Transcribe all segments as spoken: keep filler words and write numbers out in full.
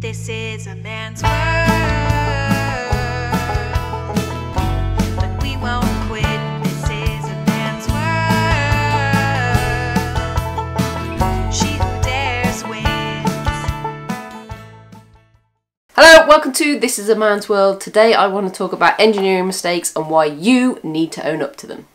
This is a man's world, but we won't quit. This is a man's world. She Who Dares Wins. Hello, welcome to This is a Man's World. Today I want to talk about engineering mistakes and why you need to own up to them.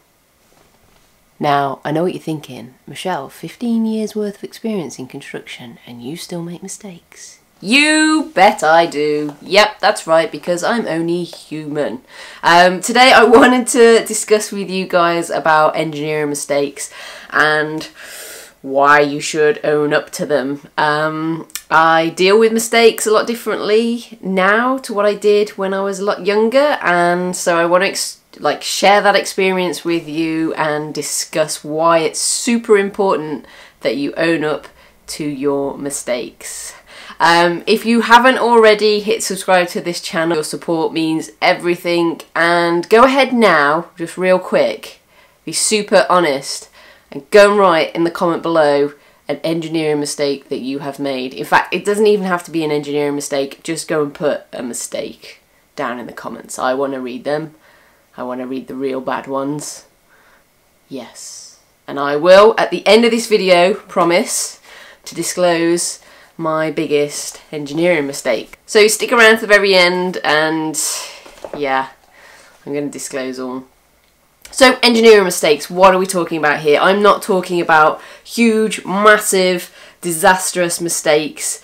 Now, I know what you're thinking. Michelle, fifteen years worth of experience in construction and you still make mistakes. You bet I do. Yep, that's right, because I'm only human. Um, today I wanted to discuss with you guys about engineering mistakes and why you should own up to them. Um, I deal with mistakes a lot differently now to what I did when I was a lot younger, and so I want to ex like share that experience with you and discuss why it's super important that you own up to your mistakes. Um, if you haven't already, hit subscribe to this channel. Your support means everything, and go ahead now, just real quick, be super honest and go and write in the comment below an engineering mistake that you have made. In fact, it doesn't even have to be an engineering mistake, just go and put a mistake down in the comments. I want to read them. I want to read the real bad ones. Yes, and I will at the end of this video promise to disclose my biggest engineering mistake. So stick around to the very end and yeah, I'm going to disclose all. So engineering mistakes, what are we talking about here? I'm not talking about huge, massive, disastrous mistakes.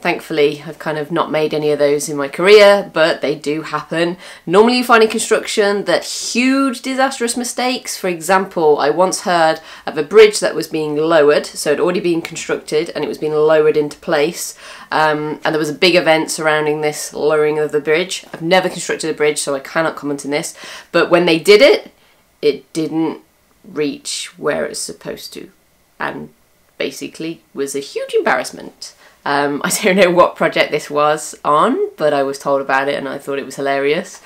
Thankfully, I've kind of not made any of those in my career, but they do happen. Normally you find in construction that huge disastrous mistakes, for example, I once heard of a bridge that was being lowered, so it had already been constructed and it was being lowered into place, um, and there was a big event surrounding this lowering of the bridge. I've never constructed a bridge, so I cannot comment on this, but when they did it, it didn't reach where it was supposed to, and basically was a huge embarrassment. Um, I don't know what project this was on, but I was told about it and I thought it was hilarious.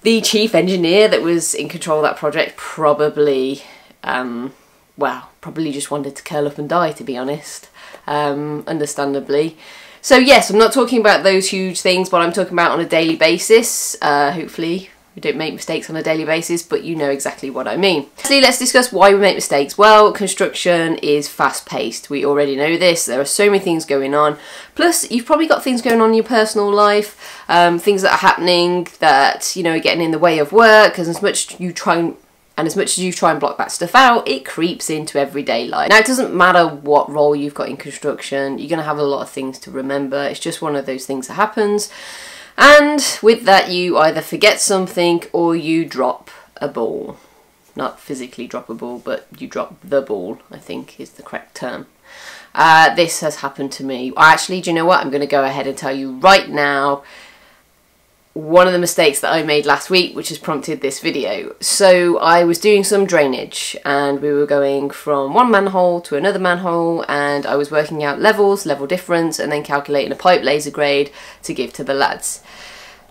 The chief engineer that was in control of that project probably, um, well, probably just wanted to curl up and die, to be honest, um, understandably. So yes, I'm not talking about those huge things, but I'm talking about on a daily basis, uh, hopefully. We don't make mistakes on a daily basis, but you know exactly what I mean. Firstly, let's discuss why we make mistakes. Well, construction is fast-paced. We already know this. There are so many things going on. Plus, you've probably got things going on in your personal life, um, things that are happening that, you know, are getting in the way of work. Because as much as you try and And as much as you try and block that stuff out, it creeps into everyday life. Now, it doesn't matter what role you've got in construction, you're going to have a lot of things to remember. It's just one of those things that happens. And with that, you either forget something or you drop a ball. Not physically drop a ball, but you drop the ball, I think is the correct term. Uh, this has happened to me. Actually, do you know what? I'm going to go ahead and tell you right now one of the mistakes that I made last week, which has prompted this video. So I was doing some drainage and we were going from one manhole to another manhole, and I was working out levels, level difference, and then calculating a pipe laser grade to give to the lads.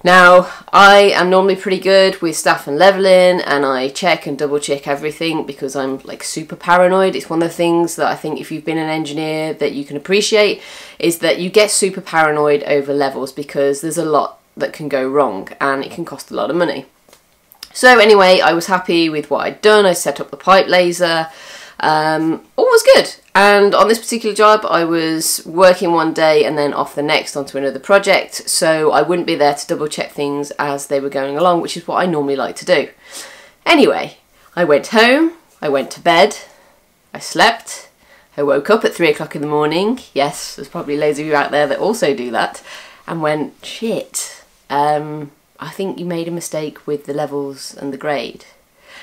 Now, I am normally pretty good with staff and levelling, and I check and double check everything because I'm like super paranoid. It's one of the things that I think if you've been an engineer that you can appreciate, is that you get super paranoid over levels because there's a lot that can go wrong and it can cost a lot of money. So anyway, I was happy with what I'd done. I set up the pipe laser, um, all was good. And on this particular job, I was working one day and then off the next onto another project, so I wouldn't be there to double check things as they were going along, which is what I normally like to do. Anyway, I went home, I went to bed, I slept, I woke up at three o'clock in the morning. Yes, there's probably loads of you out there that also do that, and went, shit. Um, I think you made a mistake with the levels and the grade.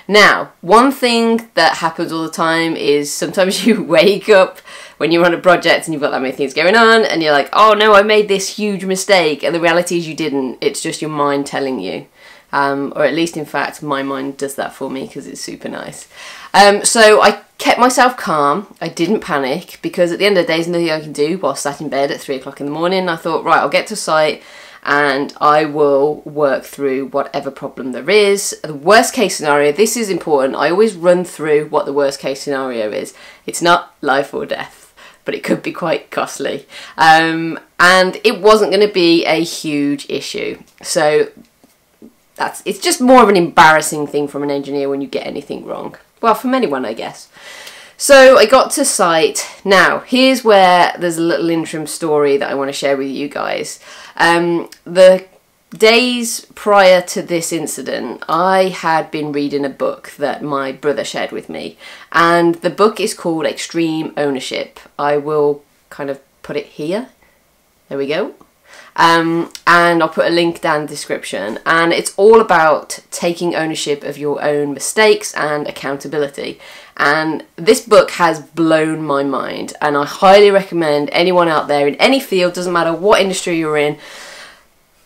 Now, one thing that happens all the time is sometimes you wake up when you're on a project and you've got that many things going on and you're like, oh no, I made this huge mistake, and the reality is you didn't. It's just your mind telling you. Um, or at least, in fact, my mind does that for me because it's super nice. Um, so I kept myself calm. I didn't panic because at the end of the day there's nothing I can do while sat in bed at three o'clock in the morning. I thought, right, I'll get to site and I will work through whatever problem there is. The worst case scenario, this is important, I always run through what the worst case scenario is. It's not life or death, but it could be quite costly. Um, and it wasn't going to be a huge issue. So that's, it's just more of an embarrassing thing from an engineer when you get anything wrong. Well, from anyone, I guess. So I got to site. Now, here's where there's a little interim story that I want to share with you guys. Um, the days prior to this incident, I had been reading a book that my brother shared with me, and the book is called Extreme Ownership. I will kind of put it here. There we go. Um, and I'll put a link down in the description, and it's all about taking ownership of your own mistakes and accountability, and this book has blown my mind, and I highly recommend anyone out there in any field, doesn't matter what industry you're in,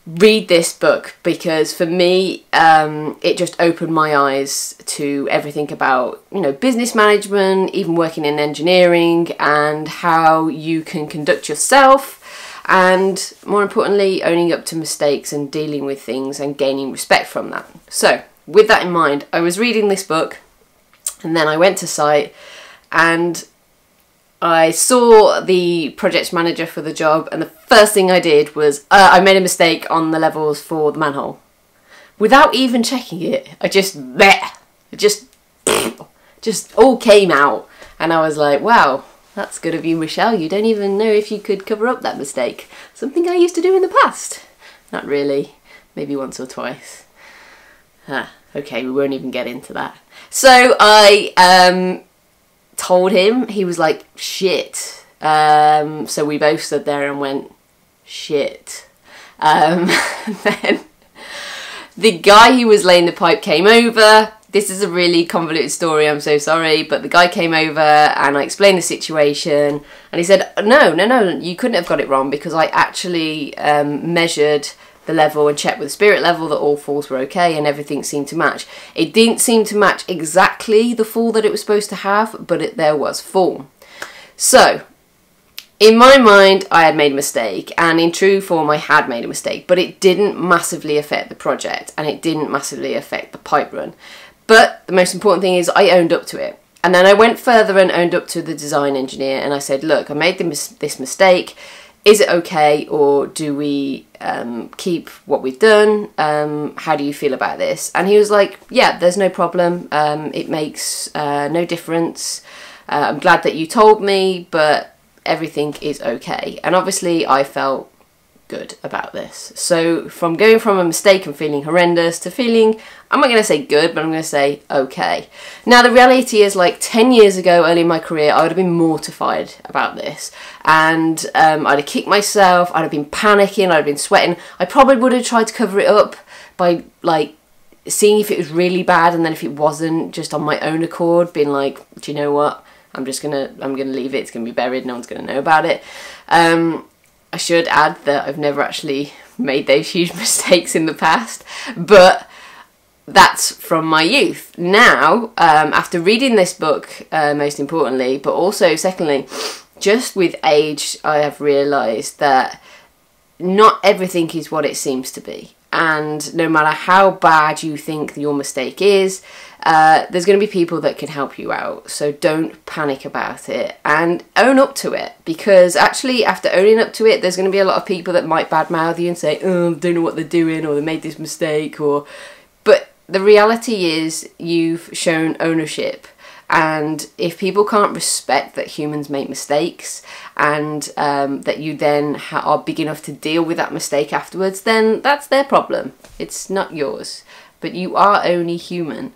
read this book, because for me um, it just opened my eyes to everything about, you know, business management, even working in engineering, and how you can conduct yourself. And more importantly, owning up to mistakes and dealing with things and gaining respect from that. So with that in mind, I was reading this book, and then I went to site and I saw the project manager for the job, and the first thing I did was uh, I made a mistake on the levels for the manhole. Without even checking it, I just, bleh, it just, just all came out, and I was like, wow. That's good of you, Michelle. You don't even know if you could cover up that mistake. Something I used to do in the past. Not really. Maybe once or twice. Ah, okay, we won't even get into that. So I um, told him. He was like, shit. Um, so we both stood there and went, shit. Um, and then the guy who was laying the pipe came over. This is a really convoluted story, I'm so sorry, but the guy came over and I explained the situation, and he said, no, no, no, you couldn't have got it wrong, because I actually um, measured the level and checked with the spirit level that all falls were okay and everything seemed to match. It didn't seem to match exactly the fall that it was supposed to have, but it, there was fall. So, in my mind, I had made a mistake, and in true form, I had made a mistake, but it didn't massively affect the project, and it didn't massively affect the pipe run. But the most important thing is I owned up to it. And then I went further and owned up to the design engineer, and I said, look, I made this mistake. Is it okay, or do we um, keep what we've done? Um, how do you feel about this? And he was like, yeah, there's no problem. Um, it makes uh, no difference. Uh, I'm glad that you told me, but everything is okay. And obviously I felt good about this. So from going from a mistake and feeling horrendous to feeling, I'm not going to say good, but I'm going to say okay. Now the reality is, like ten years ago, early in my career, I would have been mortified about this, and um, I'd have kicked myself, I'd have been panicking, I'd have been sweating. I probably would have tried to cover it up by like seeing if it was really bad, and then if it wasn't, just on my own accord, being like, do you know what, I'm just gonna, I'm gonna leave it, it's gonna be buried, no one's gonna know about it. Um, I should add that I've never actually made those huge mistakes in the past, but that's from my youth. Now, um, after reading this book, uh, most importantly, but also secondly, just with age, I have realised that not everything is what it seems to be. And no matter how bad you think your mistake is, uh, there's going to be people that can help you out. So don't panic about it and own up to it, because actually after owning up to it, there's going to be a lot of people that might badmouth you and say, oh, I don't know what they're doing, or they made this mistake, or... But the reality is you've shown ownership. And if people can't respect that humans make mistakes, and um, that you then ha are big enough to deal with that mistake afterwards, then that's their problem. It's not yours. But you are only human.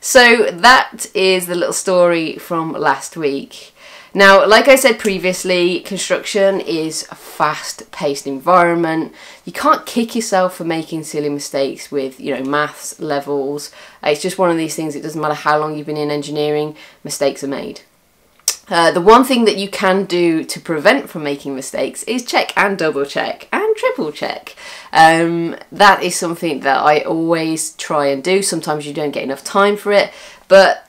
So that is the little story from last week. Now, like I said previously, construction is a fast-paced environment. You can't kick yourself for making silly mistakes with, you know, maths, levels. It's just one of these things, it doesn't matter how long you've been in engineering, mistakes are made. Uh, the one thing that you can do to prevent from making mistakes is check and double check and triple check. Um, that is something that I always try and do. Sometimes you don't get enough time for it, but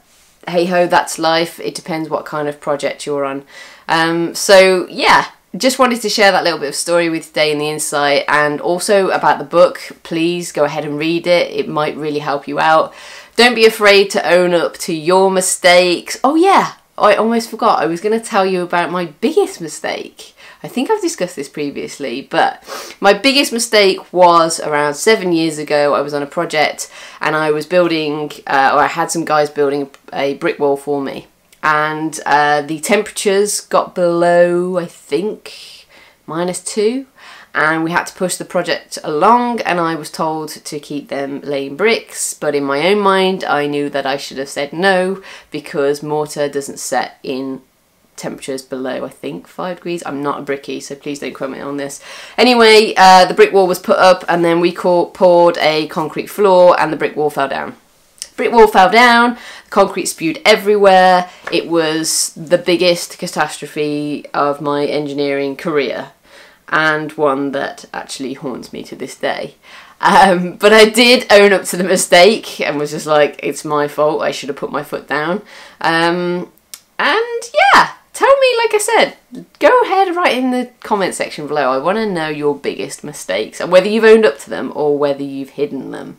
hey ho, that's life. It depends what kind of project you're on. Um, so yeah, just wanted to share that little bit of story with today in the insight, and also about the book. Please go ahead and read it. It might really help you out. Don't be afraid to own up to your mistakes. Oh yeah, I almost forgot I was going to tell you about my biggest mistake. I think I've discussed this previously, but my biggest mistake was around seven years ago. I was on a project and I was building, uh, or I had some guys building a brick wall for me, and uh, the temperatures got below, I think, minus two, and we had to push the project along, and I was told to keep them laying bricks, but in my own mind I knew that I should have said no, because mortar doesn't set in temperatures below, I think, five degrees. I'm not a brickie, so please don't comment on this. Anyway, uh, the brick wall was put up, and then we poured a concrete floor, and the brick wall fell down. Brick wall fell down, concrete spewed everywhere. It was the biggest catastrophe of my engineering career, and one that actually haunts me to this day. Um, but I did own up to the mistake and was just like, it's my fault, I should have put my foot down. Um, and yeah, tell me, like I said, go ahead, write in the comment section below. I want to know your biggest mistakes and whether you've owned up to them or whether you've hidden them.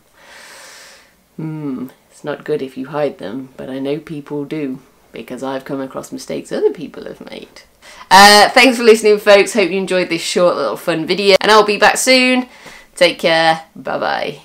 Hmm, it's not good if you hide them, but I know people do, because I've come across mistakes other people have made. Uh, thanks for listening, folks. Hope you enjoyed this short little fun video, and I'll be back soon. Take care. Bye bye.